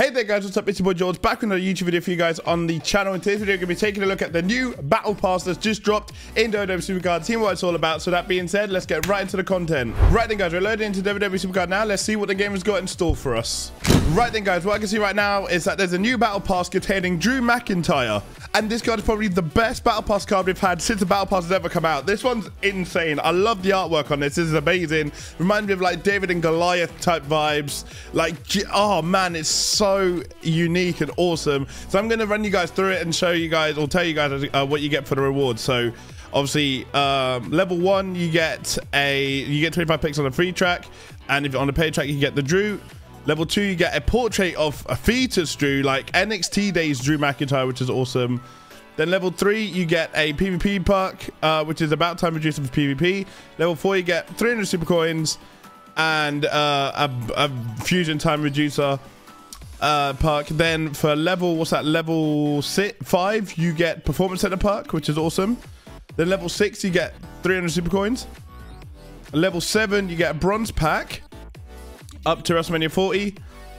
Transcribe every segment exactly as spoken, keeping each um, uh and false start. Hey there guys, what's up? It's your boy George, back with another YouTube video for you guys on the channel. In today's video, we're going to be taking a look at the new Battle Pass that's just dropped in W W E SuperCard, seeing what it's all about. So that being said, let's get right into the content. Right then guys, we're loading into W W E SuperCard now. Let's see what the game has got in store for us. Right then guys, what I can see right now is that there's a new Battle Pass containing Drew McIntyre. And this card is probably the best Battle Pass card we've had since the Battle Pass has ever come out. This one's insane. I love the artwork on this. This is amazing. Reminds me of like David and Goliath type vibes. Like, oh man, it's so So unique and awesome. So I'm going to run you guys through it and show you guys, or tell you guys uh, what you get for the reward. So obviously um, level one, you get a you get twenty-five picks on a free track, and if you're on a paid track, you get the Drew. Level two, you get a portrait of a fetus Drew, like N X T days Drew McIntyre, which is awesome. Then level three, you get a PvP perk, uh, which is about time reduced for PvP. Level four, you get three hundred super coins and uh, a, a fusion time reducer. Uh, perk. Then for level, what's that? Level six, five, you get Performance Center perk, which is awesome. Then level six, you get three hundred super coins. Level seven, you get a bronze pack up to WrestleMania forty.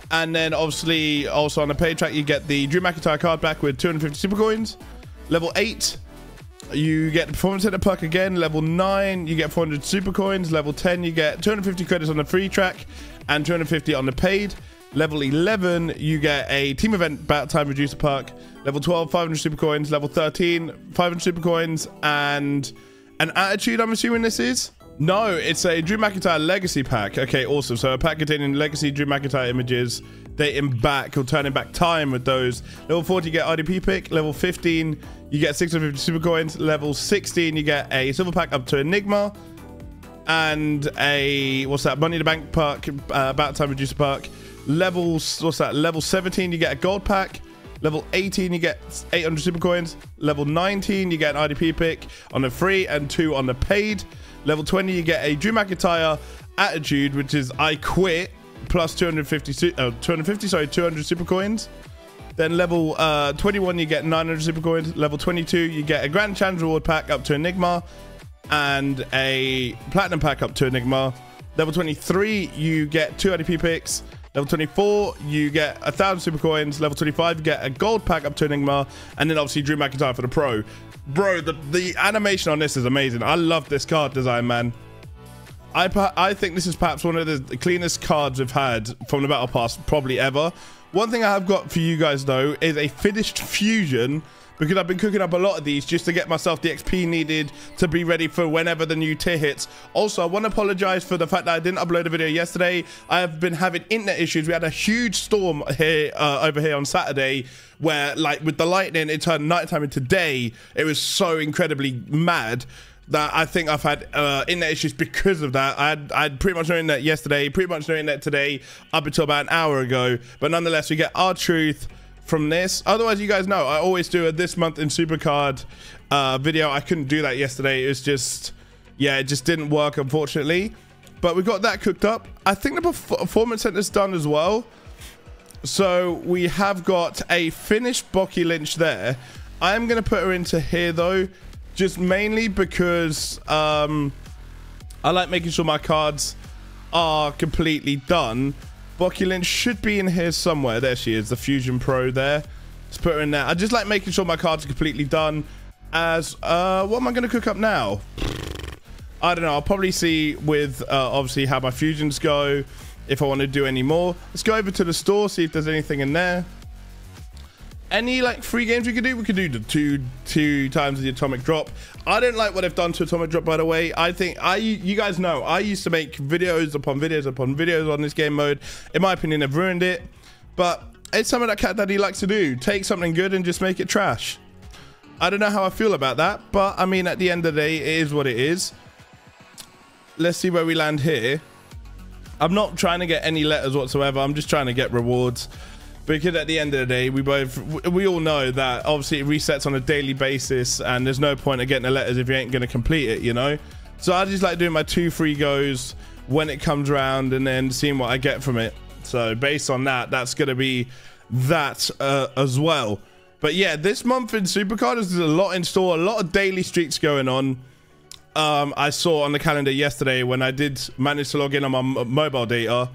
And then obviously also on the pay track, you get the Drew McIntyre card back with two hundred fifty super coins. Level eight, you get the Performance Center perk again. Level nine, you get four hundred super coins. Level ten, you get two hundred fifty credits on the free track and two hundred fifty on the paid. Level eleven, you get a team event bat time reducer perk. Level twelve, five hundred super coins. Level thirteen, five hundred super coins and an attitude, I'm assuming this is. No, it's a Drew McIntyre legacy pack. Okay, awesome. So a pack containing legacy Drew McIntyre images dating back or turning back time with those. Level forty, you get R D P pick. Level fifteen, you get six hundred fifty super coins. Level sixteen, you get a silver pack up to Enigma and a, what's that? Money in the Bank perk, uh, bat time reducer perk. Levels, what's that? Level seventeen, you get a gold pack. Level eighteen, you get eight hundred super coins. Level nineteen, you get an R D P pick on the free and two on the paid. Level twenty, you get a Drew McIntyre attitude, which is I quit plus two hundred fifty, uh, two hundred fifty, sorry, two hundred super coins. Then level uh, twenty-one, you get nine hundred super coins. Level twenty-two, you get a Grand Challenge reward pack up to Enigma and a platinum pack up to Enigma. Level twenty-three, you get two R D P picks. Level twenty-four, you get a thousand super coins. Level twenty-five, you get a gold pack up to Enigma, and then obviously Drew McIntyre for the pro. Bro, the the animation on this is amazing. I love this card design, man. I I think this is perhaps one of the cleanest cards we've had from the Battle Pass probably ever. One thing I have got for you guys though is a finished fusion, because I've been cooking up a lot of these just to get myself the X P needed to be ready for whenever the new tier hits. Also, I want to apologize for the fact that I didn't upload a video yesterday. I have been having internet issues. We had a huge storm here uh, over here on Saturday where, like, with the lightning, it turned nighttime into day. It was so incredibly mad that I think I've had uh, internet issues because of that. I had, I had pretty much no internet yesterday, pretty much no internet today, up until about an hour ago. But nonetheless, we get our truth from this. Otherwise, you guys know I always do a this month in SuperCard uh video. I couldn't do that yesterday. It was just, yeah, it just didn't work, unfortunately. But we got that cooked up. I think the Performance Center's done as well. So we have got a finished Bucky Lynch there. I am gonna put her into here though, just mainly because um I like making sure my cards are completely done. Bucky Lynch should be in here somewhere. There she is, the Fusion Pro there. Let's put her in there. I just like making sure my cards are completely done. As, uh, what am I going to cook up now? I don't know. I'll probably see with, uh, obviously, how my fusions go, if I want to do any more. Let's go over to the store, see if there's anything in there. Any, like, free games we could do? We could do the two, two times the Atomic Drop. I don't like what I've done to Atomic Drop, by the way. I think, I, you guys know, I used to make videos upon videos upon videos on this game mode. In my opinion, they've ruined it. But it's something that Cat Daddy likes to do. Take something good and just make it trash. I don't know how I feel about that. But, I mean, at the end of the day, it is what it is. Let's see where we land here. I'm not trying to get any letters whatsoever. I'm just trying to get rewards. Because at the end of the day, we both, we all know that obviously it resets on a daily basis and there's no point of getting the letters if you ain't going to complete it, you know? So I just like doing my two free goes when it comes around and then seeing what I get from it. So based on that, that's going to be that uh, as well. But yeah, this month in SuperCard, there's a lot in store, a lot of daily streaks going on. Um, I saw on the calendar yesterday when I did manage to log in on my mobile data.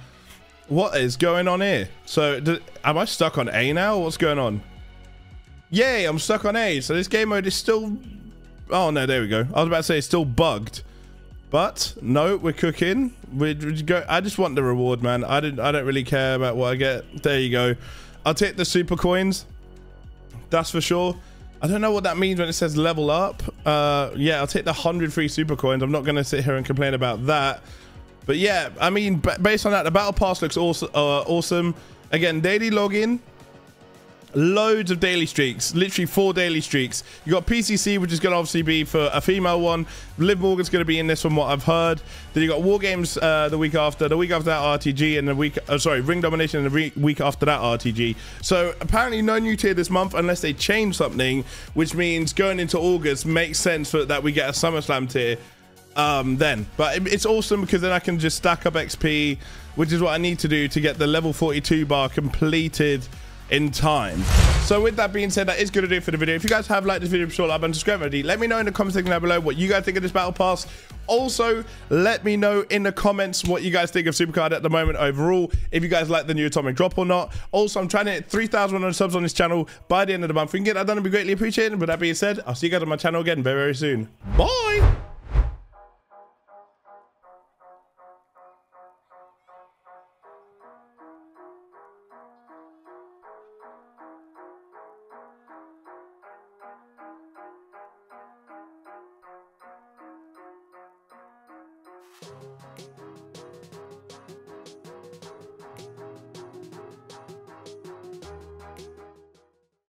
What is going on here? So do, am I stuck on A now? What's going on? Yay, I'm stuck on A. So this game mode is still... Oh no, there we go. I was about to say it's still bugged, but no, we're cooking. We go. I just want the reward, man. I didn't. I don't really care about what I get. There you go. I'll take the super coins. That's for sure. I don't know what that means when it says level up. Uh, yeah, I'll take the one hundred free super coins. I'm not going to sit here and complain about that. But yeah, I mean, based on that, the battle pass looks awesome. Uh, awesome. Again, daily login. Loads of daily streaks, literally four daily streaks. You got P C C, which is going to obviously be for a female one. Liv Morgan's going to be in this from what I've heard. Then you got War Games uh, the week after, the week after that R T G, and the week, oh, sorry, Ring Domination, and the re week after that R T G. So apparently no new tier this month unless they change something, which means going into August makes sense for, that we get a SummerSlam tier um, then. But it, it's awesome because then I can just stack up X P, which is what I need to do to get the level forty-two bar completed in time. So with that being said, that is gonna do it for the video. If you guys have liked this video, be sure to like and subscribe already. Let me know in the comments section down below what you guys think of this battle pass. Also, let me know in the comments what you guys think of SuperCard at the moment overall, if you guys like the new atomic drop or not. Also, I'm trying to hit three thousand one hundred subs on this channel by the end of the month. If we can get that done, it'd be greatly appreciated. But that being said, I'll see you guys on my channel again very, very soon. Bye. We'll be right back.